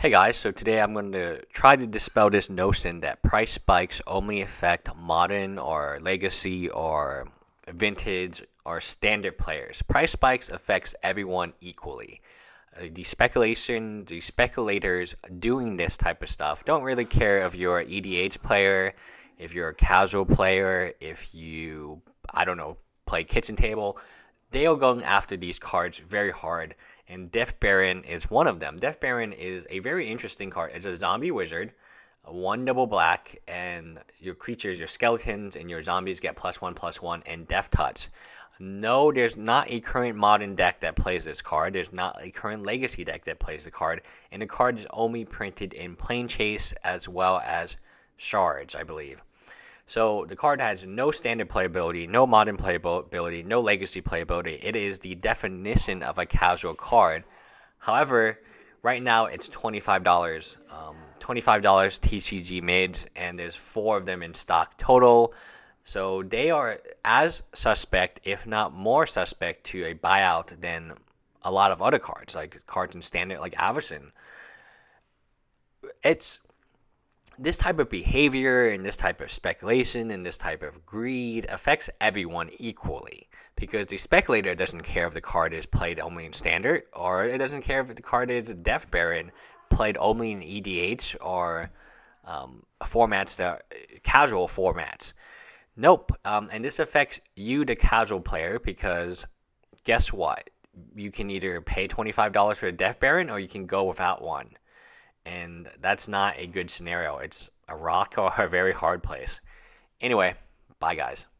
Hey guys, so today I'm going to try to dispel this notion that price spikes only affect modern or legacy or vintage or standard players. Price spikes affects everyone equally. The speculators doing this type of stuff don't really care if you're an EDH player, if you're a casual player, if you, I don't know, play kitchen table. They are going after these cards very hard, and Death Baron is one of them. Death Baron is a very interesting card. It's a zombie wizard, 1 double black, and your creatures, your skeletons, and your zombies get +1/+1 and death touch. No, there's not a current modern deck that plays this card. There's not a current legacy deck that plays the card, and the card is only printed in Planechase as well as Shards, I believe. So the card has no standard playability, no modern playability, no legacy playability. It is the definition of a casual card. However, right now it's $25. $25 TCG mids, and there's 4 of them in stock total. So they are as suspect, if not more suspect, to a buyout than a lot of other cards, like cards in standard, like Avacyn. This type of behavior and this type of speculation and this type of greed affects everyone equally, because the speculator doesn't care if the card is played only in standard, or it doesn't care if the card is Death Baron played only in EDH or formats that casual formats. Nope. And this affects you, the casual player, because guess what? You can either pay $25 for a Death Baron or you can go without one. And that's not a good scenario. It's a rock or a very hard place. Anyway, bye guys.